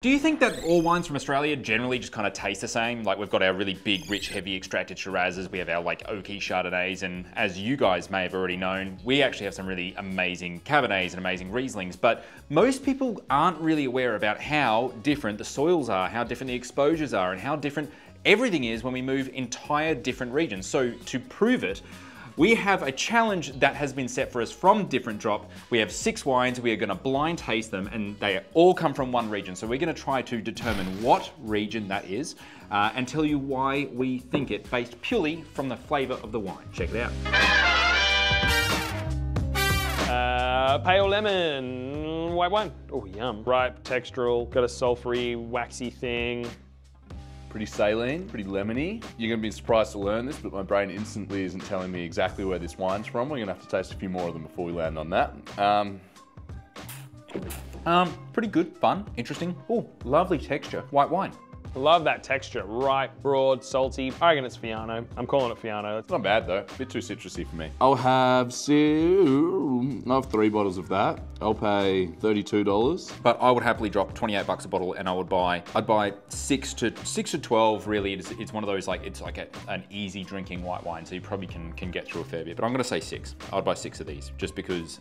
Do you think that all wines from Australia generally just kind of taste the same? Like, we've got our really big, rich, heavy extracted Shirazes, we have our like oaky Chardonnays, and as you guys may have already known, we actually have some really amazing Cabernets and amazing Rieslings, but most people aren't really aware about how different the soils are, how different the exposures are, and how different everything is when we move entire different regions. So to prove it, we have a challenge that has been set for us from Different Drop. We have 6 wines, we are gonna blind taste them, and they all come from one region. So we're gonna try to determine what region that is and tell you why we think it, based purely from the flavor of the wine. Check it out. Pale lemon, white wine. Oh, yum. Ripe, textural, got a sulfury, waxy thing. Pretty saline, pretty lemony. You're gonna be surprised to learn this, but my brain instantly isn't telling me exactly where this wine's from. We're gonna have to taste a few more of them before we land on that. Pretty good, fun, interesting. Oh, lovely texture, white wine. I love that texture, ripe, broad, salty. I reckon it's Fiano. I'm calling it Fiano. It's not bad though, a bit too citrusy for me. I'll have 3 bottles of that. I'll pay $32. But I would happily drop 28 bucks a bottle, and I'd buy 6 to 12 really. It's one of those, like, it's like an easy drinking white wine, so you probably can get through a fair bit, but I'm gonna say 6. I'd buy 6 of these just because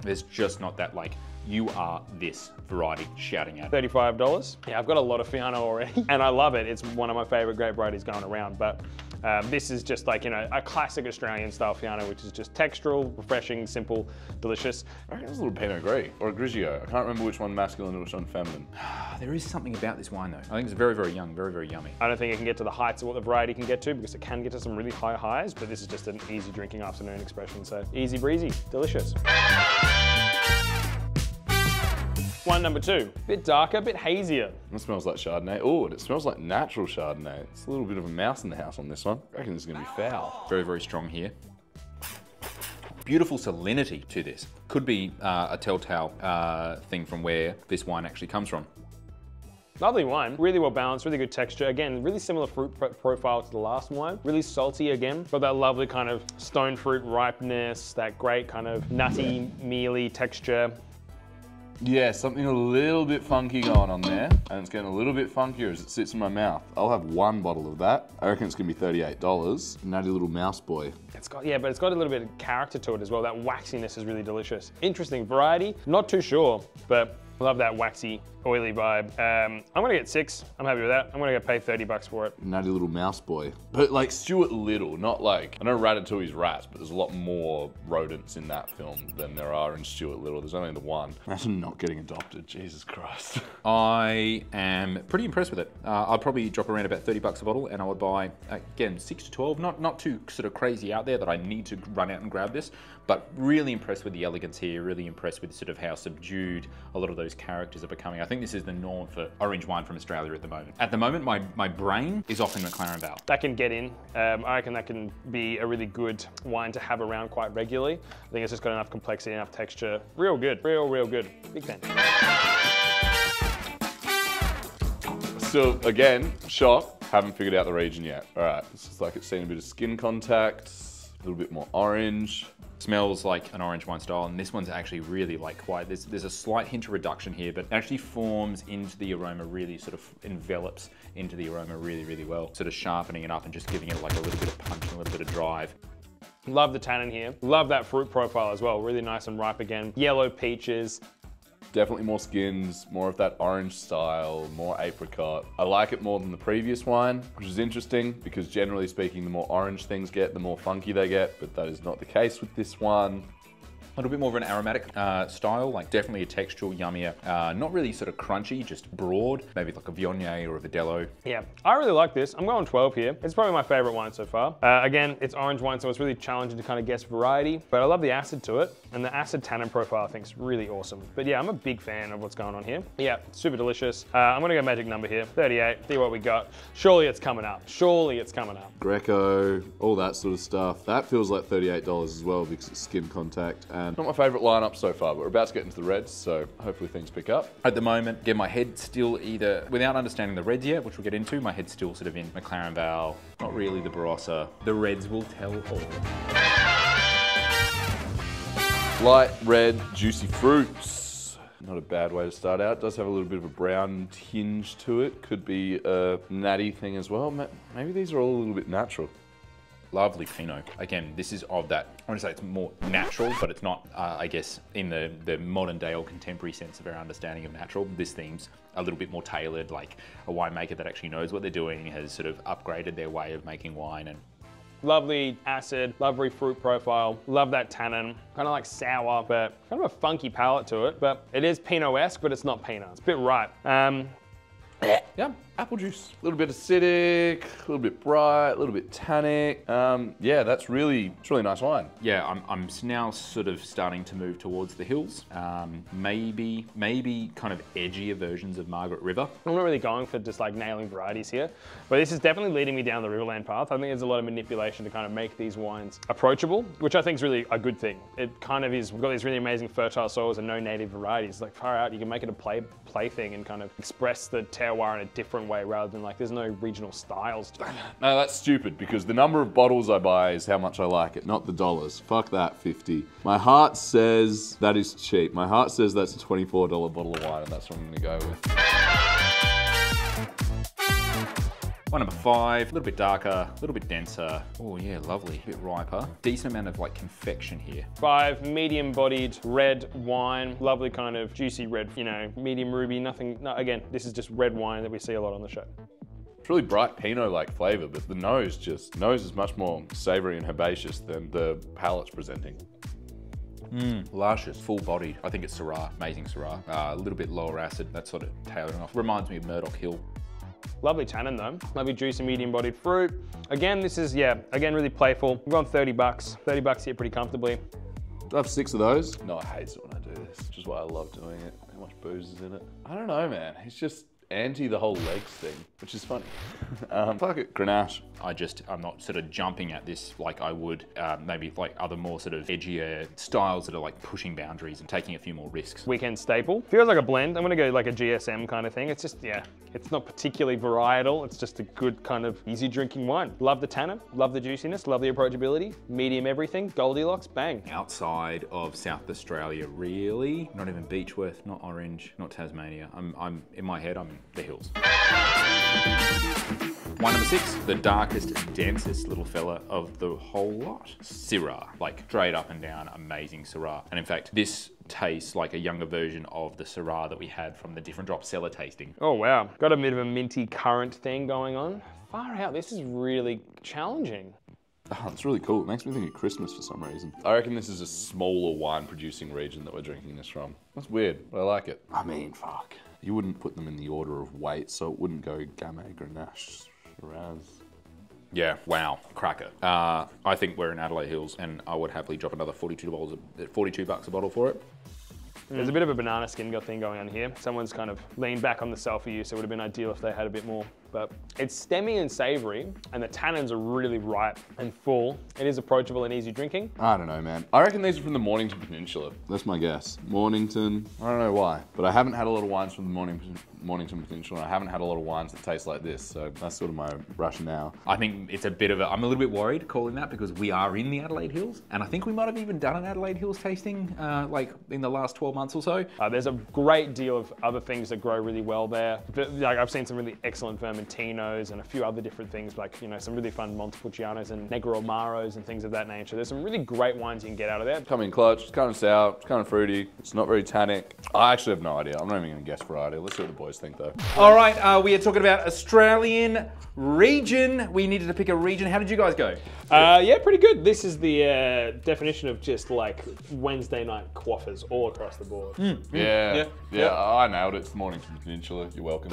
there's just not that, like, you are this variety shouting out. $35. Yeah, I've got a lot of Fiano already and I love it. It's one of my favorite grape varieties going around, but this is just like, you know, a classic Australian style Fiano, which is just textural, refreshing, simple, delicious. I reckon it's a little Pinot Gris or a Grigio. I can't remember which one masculine or which one feminine. There is something about this wine though. I think it's very, very young, very, very yummy. I don't think it can get to the heights of what the variety can get to, because it can get to some really high highs, but this is just an easy drinking afternoon expression. So easy breezy, delicious. Wine number 2, a bit darker, a bit hazier. It smells like Chardonnay. Oh, and it smells like natural Chardonnay. It's a little bit of a mouse in the house on this one. I reckon this is gonna be foul. Very, very strong here. Beautiful salinity to this. Could be a telltale thing from where this wine actually comes from. Lovely wine, really well balanced, really good texture. Again, really similar fruit profile to the last wine. Really salty again, got that lovely kind of stone fruit ripeness, that great kind of nutty, mealy texture. Yeah, something a little bit funky going on there, and it's getting a little bit funkier as it sits in my mouth. I'll have 1 bottle of that. I reckon it's gonna be $38. Natty little mouse boy. It's got, yeah, but it's got a little bit of character to it as well. That waxiness is really delicious. Interesting variety, not too sure, but love that waxy, oily vibe. I'm gonna get 6, I'm happy with that. I'm gonna go pay 30 bucks for it. Natty little mouse boy. But like Stuart Little, not like, I know Ratatouille's rats, but there's a lot more rodents in that film than there are in Stuart Little. There's only the one. Imagine not getting adopted, Jesus Christ. I am pretty impressed with it. I'd probably drop around about 30 bucks a bottle, and I would buy, again, 6 to 12, not too sort of crazy out there that I need to run out and grab this, but really impressed with the elegance here, really impressed with sort of how subdued a lot of those characters are becoming. I think this is the norm for orange wine from Australia at the moment. At the moment, my brain is off in McLaren Vale. That can get in. I reckon that can be a really good wine to have around quite regularly. I think it's just got enough complexity, enough texture. Real good, real good. Big fan. So again, shock, haven't figured out the region yet. All right, it's just like it's seen a bit of skin contact, a little bit more orange. Smells like an orange wine style, and this one's actually really like quite, there's a slight hint of reduction here, but actually forms into the aroma, really sort of envelops into the aroma really, really well. Sort of sharpening it up and just giving it like a little bit of punch and a little bit of drive. Love the tannin here. Love that fruit profile as well. Really nice and ripe again. Yellow peaches. Definitely more skins, more of that orange style, more apricot. I like it more than the previous wine, which is interesting because generally speaking, the more orange things get, the more funky they get, but that is not the case with this one. A little bit more of an aromatic style, like definitely a textural, yummier, not really sort of crunchy, just broad, maybe like a Viognier or a Vidello. Yeah, I really like this. I'm going 12 here. It's probably my favorite wine so far. Again, it's orange wine, so it's really challenging to kind of guess variety, but I love the acid to it, and the acid tannin profile I think is really awesome. But yeah, I'm a big fan of what's going on here. Yeah, super delicious. I'm gonna go magic number here, 38, see what we got. Surely it's coming up, surely it's coming up. Greco, all that sort of stuff. That feels like $38 as well because it's skin contact. Not my favorite lineup so far, but we're about to get into the reds, so hopefully things pick up. At the moment, again, my head's still either, without understanding the reds yet, which we'll get into, my head's still sort of in McLaren Vale, not really the Barossa. The reds will tell all. Light red, juicy fruits. Not a bad way to start out. It does have a little bit of a brown tinge to it. Could be a natty thing as well. Maybe these are all a little bit natural. Lovely Pinot. Again, this is of that, I want to say it's more natural, but it's not, I guess, in the modern day or contemporary sense of our understanding of natural. This theme's a little bit more tailored, like a winemaker that actually knows what they're doing, has sort of upgraded their way of making wine. And lovely acid, lovely fruit profile, love that tannin. Kind of like sour, but kind of a funky palate to it. But it is Pinot-esque, but it's not Pinot. It's a bit ripe. Yeah, apple juice. A little bit acidic, a little bit bright, a little bit tannic. Yeah, that's really, it's really nice wine. Yeah, I'm now sort of starting to move towards the hills. Maybe kind of edgier versions of Margaret River. I'm not really going for just like nailing varieties here, but this is definitely leading me down the Riverland path. I think there's a lot of manipulation to kind of make these wines approachable, which I think is really a good thing. It kind of is, we've got these really amazing fertile soils and no native varieties. Like far out, you can make it a play thing and kind of express the terroir in a different way rather than like, there's no regional styles. No, that's stupid because the number of bottles I buy is how much I like it, not the dollars. Fuck that, 50. My heart says that is cheap. My heart says that's a $24 bottle of wine and that's what I'm gonna go with. Wine number 5, a little bit darker, a little bit denser. Oh yeah, lovely, a bit riper. Decent amount of like confection here. 5, medium-bodied red wine. Lovely kind of juicy red, you know, medium ruby, nothing, no, again, this is just red wine that we see a lot on the show. It's really bright Pinot-like flavor, but the nose is much more savory and herbaceous than the palate's presenting. Luscious, full-bodied. I think it's Syrah, amazing Syrah. A little bit lower acid, that's sort of tailoring off. Reminds me of Murdoch Hill. Lovely tannin though, lovely juicy medium-bodied fruit. Again, this is, yeah, again, really playful. We've gone 30 bucks. 30 bucks here pretty comfortably. Do I have 6 of those? No, I hate it when I do this, which is why I love doing it. How much booze is in it? I don't know, man. It's just anti the whole legs thing, which is funny. Fuck it, Grenache. I'm not sort of jumping at this like I would maybe like other more sort of edgier styles that are like pushing boundaries and taking a few more risks. Weekend staple. Feels like a blend. I'm gonna go like a GSM kind of thing. It's just, yeah, it's not particularly varietal. It's just a good kind of easy drinking wine. Love the tannin, love the juiciness, love the approachability, medium everything, Goldilocks, bang. Outside of South Australia, really? Not even Beechworth, not Orange, not Tasmania. I'm in my head, I'm in the hills. Wine number 6, the darkest, densest little fella of the whole lot. Syrah, like straight up and down, amazing Syrah. And in fact, this tastes like a younger version of the Syrah that we had from the Different Drop cellar tasting. Oh wow, got a bit of a minty currant thing going on. Far out, this is really challenging. Oh, that's really cool. It makes me think of Christmas for some reason. I reckon this is a smaller wine producing region that we're drinking this from. That's weird, but I like it. I mean, fuck. You wouldn't put them in the order of weight, so it wouldn't go Gamay, Grenache, Shiraz. Yeah, wow, cracker. I think we're in Adelaide Hills and I would happily drop another $42 a bottle for it. There's a bit of a banana skin thing going on here. Someone's kind of leaned back on the selfie use, so it would have been ideal if they had a bit more. But it's stemmy and savory, and the tannins are really ripe and full. It is approachable and easy drinking. I don't know, man. I reckon these are from the Mornington Peninsula. That's my guess. Mornington, I don't know why, but I haven't had a lot of wines from the Mornington Peninsula, and I haven't had a lot of wines that taste like this, so that's sort of my rationale. I think it's a bit of a, I'm a little bit worried calling that because we are in the Adelaide Hills, and I think we might have even done an Adelaide Hills tasting like in the last 12 months or so. There's a great deal of other things that grow really well there. But, like, I've seen some really excellent fermentations and a few other different things like, you know, some really fun Montepulcianos and Negro Amaros and things of that nature. There's some really great wines you can get out of there. Come in clutch, it's kind of sour, it's kind of fruity, it's not very tannic. I actually have no idea. I'm not even gonna guess variety. Let's see what the boys think though. All right, we are talking about Australian region. We needed to pick a region. How did you guys go? Yeah, pretty good. This is the definition of just like Wednesday night quaffers all across the board. Yeah, I nailed it. It's the Mornington Peninsula. You're welcome.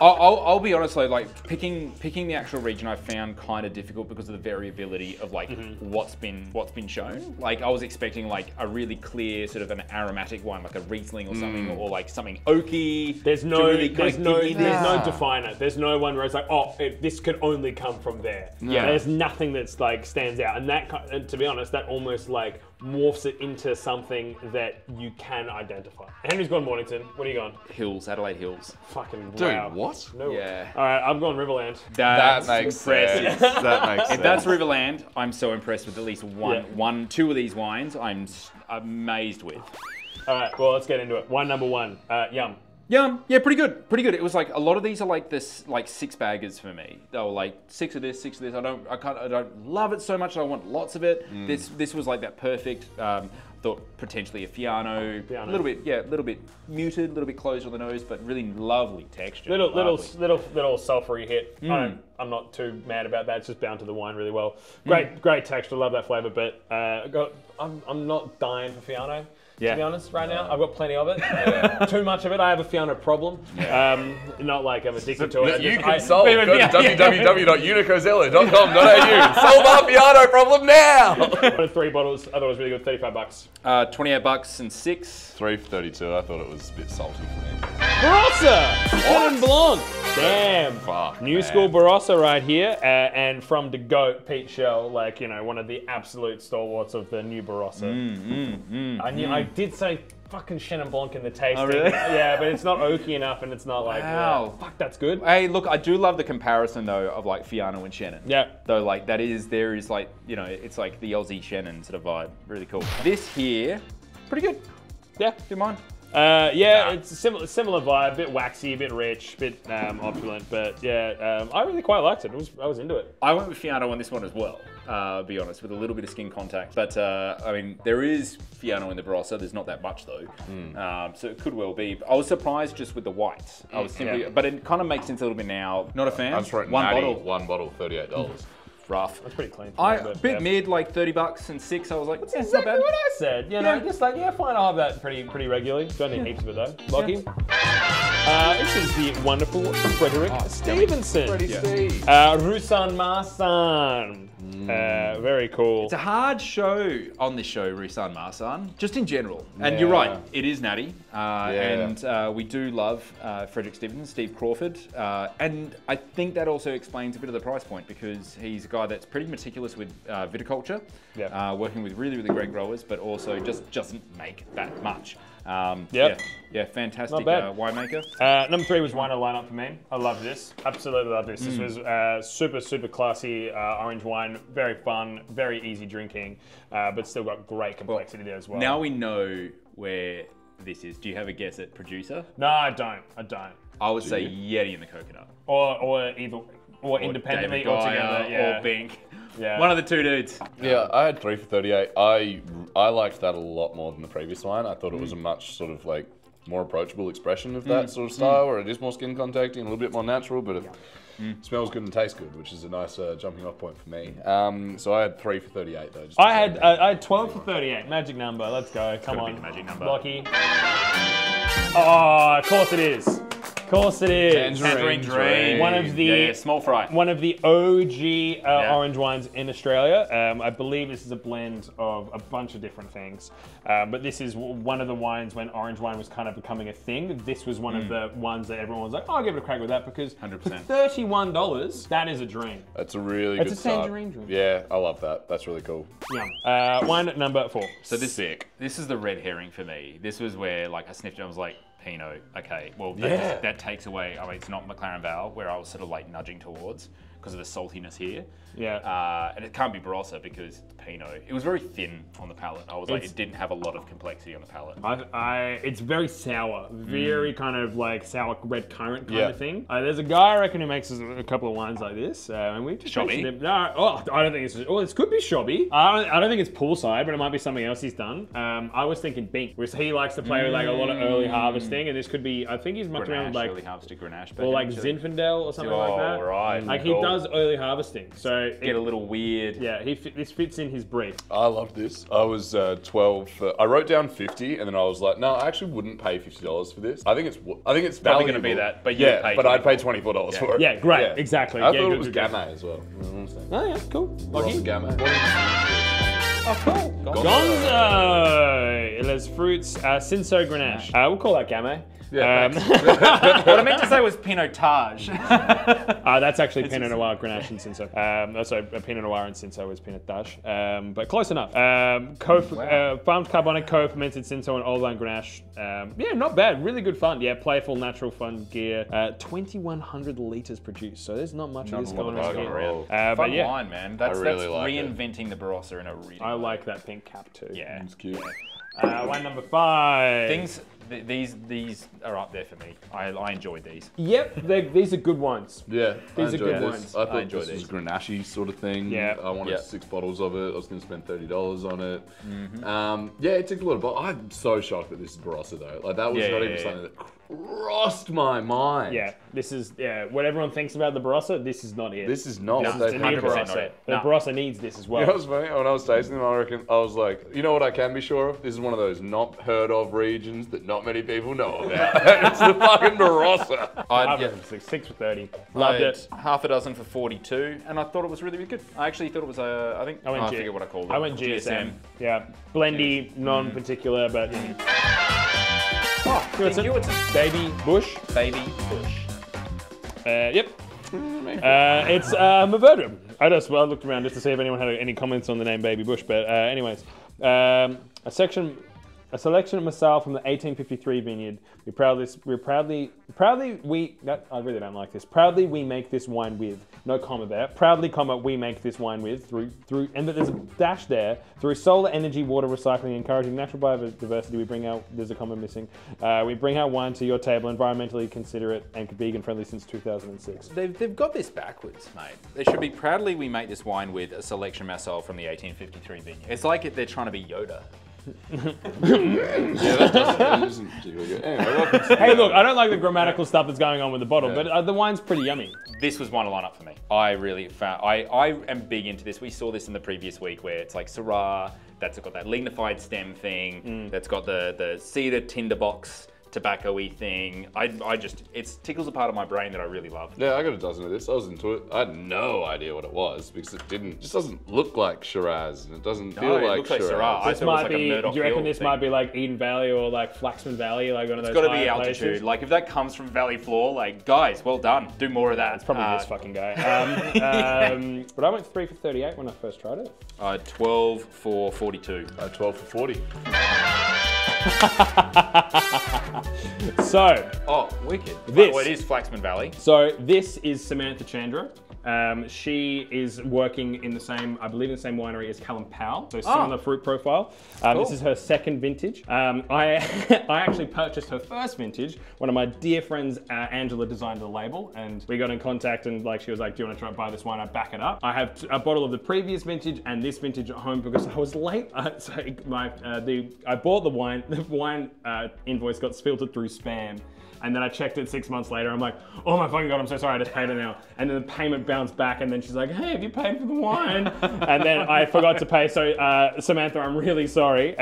I'll be honest though, like picking the actual region I found kind of difficult because of the variability of like what's been shown. Like I was expecting like a really clear sort of an aromatic wine, like a Riesling or something, or like something oaky. There's no, really there's no definer. There's no one where it's like, oh, this could only come from there. No. Yeah, there's nothing that's like stands out, and that, to be honest, that almost like morphs it into something that you can identify. Henry's gone Mornington. What are you going? Hills, Adelaide Hills. Fucking wow. Dude, what? No. Yeah. All right, I've gone Riverland. That makes sense. That makes sense. If that's Riverland, I'm so impressed with at least two of these wines. I'm amazed with. All right, well, let's get into it. Wine number one, Yum. Yum, yeah, pretty good, pretty good. It was like, a lot of these are like this, like six baggers for me. They were like six of this. I don't love it so much. I want lots of it. This was like that perfect, thought potentially a Fiano, a little bit, yeah, a little bit muted, a little bit closed on the nose, but really lovely texture. Little sulphury hit. I'm not too mad about that. It's just bound to the wine really well. Great texture. Love that flavor, but I'm not dying for Fiano. Yeah. To be honest, right now, I've got plenty of it. Too much of it. I have a Fiano problem. Yeah. Not like I'm addicted to it. You can solve. Go to www.unicozella.com.au. Solve our Fiano problem now. One of three bottles. I thought it was really good. 35 bucks. 28 bucks and six. 3.32. I thought it was a bit salty for me. Barossa! Chenin Blanc. Damn. Fuck, New man. School Barossa right here. And from the GOAT, Pete Shell, like, you know, one of the absolute stalwarts of the new Barossa. I did say fucking Chenin Blanc in the tasting. Oh, really? Yeah, but it's not oaky enough and it's not like, wow, fuck, that's good. Hey, look, I do love the comparison though of like Fiano and Chenin. Yeah. Though like that is, there is like, you know, it's like the Aussie Chenin sort of vibe. Really cool. This here, pretty good. Yeah. Do you mind? Yeah, it's a similar vibe, a bit waxy, a bit rich, a bit opulent, but yeah, I really quite liked it. I was into it. I went with Fiano on this one as well, I'll be honest, with a little bit of skin contact. But I mean, there is Fiano in the Barossa, there's not that much though, so it could well be. I was surprised just with the white. I was simply, but it kind of makes sense a little bit now. Not a fan? I'm sorry, one bottle, $38. Rough. That's pretty clean. Mid, like 30 bucks and six. I was like, that's exactly not bad. What I said. You know, just like, yeah, fine, I'll have that pretty regularly. Don't need heaps of it though. Lockie. Yeah. This is the wonderful Fredrik Stevenson. Roussanne, Marsanne. Very cool. It's a hard show on this show, Roussanne, Marsanne, just in general. And you're right, it is natty. And we do love Fredrik Stevenson, Steve Crawford. And I think that also explains a bit of the price point because he's a guy that's pretty meticulous with viticulture, working with really, really great growers, but also just doesn't make that much. Yeah, fantastic winemaker. Number three was wine of the lineup for me. I love this. Absolutely love this. This was super, super classy orange wine. Very fun, very easy drinking, but still got great complexity there as well. Now we know where this is. Do you have a guess at producer? No, I don't. I would say Yeti in the coconut. Or independently or together. Or Bink. Yeah. One of the two dudes. Yeah, I had 3 for $38. I liked that a lot more than the previous wine. I thought it was a much sort of like more approachable expression of that sort of style, where it is more skin contacting, a little bit more natural, but it smells good and tastes good, which is a nice jumping off point for me. So I had 3 for $38 though. I had 12 for $38. Magic number. Let's go. Come on. Magic number. Lucky. Oh, of course it is. Of course it is. Tangerine Dream. One of the small fry. One of the OG orange wines in Australia. I believe this is a blend of a bunch of different things, but this is one of the wines when orange wine was kind of becoming a thing. This was one of the ones that everyone was like, "Oh, I'll give it a crack with that," because 100%. For $31, that is a dream. That's a really good start. It's a tangerine dream. Yeah, I love that. That's really cool. Yum. Wine number four. So this sick. This is the red herring for me. This was where like I sniffed it. I was like, Pinot, okay, well that takes away, I mean, it's not McLaren Vale, where I was sort of like nudging towards because of the saltiness here. Yeah. And it can't be Barossa because it's Pinot. It was very thin on the palate. I was like, it didn't have a lot of complexity on the palate. It's very sour, very kind of like sour red currant kind of thing. There's a guy I reckon who makes a couple of wines like this. And we've just Shobby? Them. No, I don't think it's, this could be Shobby. I don't think it's poolside, but it might be something else he's done. I was thinking Bink, whereas he likes to play with like a lot of early harvesting, and this could be, I think he's mucked around with like, early harvested Grenache. Or like Zinfandel or something like that. Right. Like he does early harvesting, so get a little weird. Yeah, this fits in his brief. I love this. I was 12. I wrote down 50, and then I was like, no, I actually wouldn't pay $50 for this. I think it's probably going to be that. But yeah, but I'd pay $24 for it. Yeah, great, exactly. I thought it was Gamay as well. Oh yeah, cool. Ross Gamay. Oh, cool. Gonzo! Les Fruits, Cinsault Grenache. We'll call that Gamay. Yeah, what I meant to say was Pinotage. That's actually Pinot Noir, Grenache and Cinsault. Sorry, Pinot Noir and Cinsault is Pinotage. But close enough. Farmed Carbonic, co-fermented Cinsault and Old Vine Grenache. Yeah, not bad. Really good fun. Yeah, playful, natural, fun gear. 2,100 litres produced, so there's not much of this going on here. Fun wine, man. That's reinventing the Barossa in a really... I like that pink cap too. Yeah. It's cute. Wine number 5. These are up there for me. I enjoyed these. Yep, these are good wines. Yeah, these are good ones. I thought this was Grenache sort of thing. Yeah, I wanted 6 bottles of it. I was going to spend $30 on it. Mm-hmm. Yeah, it took a lot of. I'm so shocked that this is Barossa though. Like that was not even something that crossed my mind. Yeah, this is what everyone thinks about the Barossa. This is not it. This is not. No, this is 100% not it. The Barossa needs this as well. You know what's funny? When I was tasting them, I reckon I was like, you know what I can be sure of? This is one of those not heard of regions that not many people know about. It's the fucking Barossa. Six for 30. Loved it. Half a dozen for 42, and I thought it was really, really good. I actually thought it was a. I forget what I called it. I went GSM. Yeah, blendy, non-particular, but. Oh, Hewittson. Baby Bush. Baby Bush. Yep. It's Maverdrum. I looked around just to see if anyone had any comments on the name Baby Bush, but anyways, a selection of Massal from the 1853 vineyard. Proudly we make this wine with, no comma there. Proudly, comma, we make this wine with, and there's a dash there, through solar energy, water recycling, encouraging natural biodiversity, we bring out, there's a comma missing, we bring our wine to your table, environmentally considerate and vegan friendly since 2006. They've got this backwards, mate. They should be, proudly we make this wine with a selection Massal from the 1853 vineyard. It's like they're trying to be Yoda. Hey, look, I don't like the grammatical stuff that's going on with the bottle, but the wine's pretty yummy. This was one to line up for me. I really found, I am big into this. We saw this in the previous week where it's like Syrah, that's got that lignified stem thing, that's got the cedar tinderbox, tobacco-y thing. I just, it tickles a part of my brain that I really love. Yeah, I got a dozen of this. I was into it. I had no idea what it was because it just doesn't look like Shiraz and it doesn't feel like Shiraz. Syrah. This might be, do you reckon this might be like Eden Valley or like Flaxman Valley, like one of those places? It's gotta be altitude. Places. Like if that comes from Valley Floor, like guys, well done. Do more of that. It's probably this fucking guy. But I went 3 for 38 when I first tried it. 12 for 42. 12 for 40. So, oh, wicked. This, oh, it is Flaxman Valley. So this is Samantha Chandra. She is working in the same, I believe in the same winery as Callum Powell, so similar fruit profile. Cool. This is her second vintage. I actually purchased her first vintage. One of my dear friends, Angela, designed the label and we got in contact and like she was like, do you want to try and buy this wine? I back it up. I have a bottle of the previous vintage and this vintage at home because I was late. I bought the wine, invoice got filtered through spam. And then I checked it 6 months later. I'm like, oh my fucking God, I'm so sorry, I just paid it now. And then the payment bounced back and then she's like, hey, have you paid for the wine? And then I forgot to pay. So Samantha, I'm really sorry.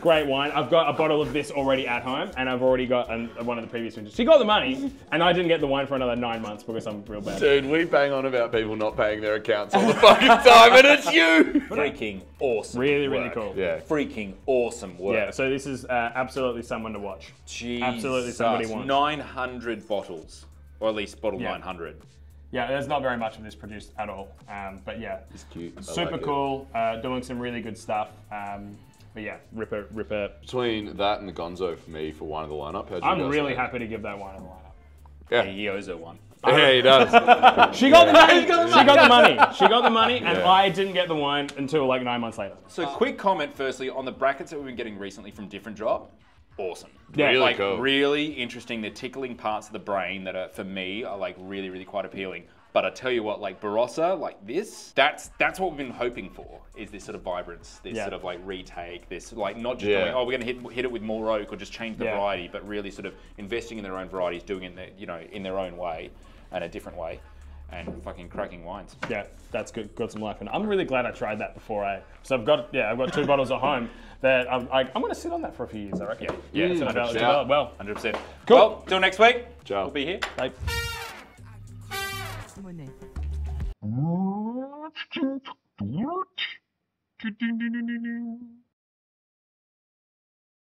Great wine. I've got a bottle of this already at home and I've already got one of the previous vintages. She got the money and I didn't get the wine for another 9 months because I'm real bad. Dude, we bang on about people not paying their accounts all the fucking time and it's you. Freaking awesome. Really, really cool. Yeah. Freaking awesome work. Yeah, so this is absolutely someone to watch. Jeez. Absolutely somebody 900 bottles, or at least bottle 900. Yeah, there's not very much of this produced at all, but yeah, it's cute. Super cool, doing some really good stuff. But yeah, ripper. Between that and the Gonzo for me for wine of the lineup, I'm really happy to give that wine of the lineup. Yeah, he owes her one. Yeah, he does. She got the money. She got the money, and I didn't get the wine until like 9 months later. So, quick comment firstly on the brackets that we've been getting recently from Different Drop. Awesome. Yeah, really like cool. Really interesting. The tickling parts of the brain that are, for me, are like really, really quite appealing. But I tell you what, like Barossa, like this, that's what we've been hoping for, is this sort of vibrance, this sort of like retake, this like not just going, oh, we're gonna hit it with more oak or just change the variety, but really sort of investing in their own varieties, doing it in their, in their own way and a different way. And fucking cracking wines. Yeah, that's good. Got some life in it. I'm really glad I tried that before so I've got 2 bottles at home that I'm gonna sit on that for a few years, I reckon. Yeah, it's gonna develop well. 100%. Cool. Well, till next week. Ciao. We'll be here. Bye.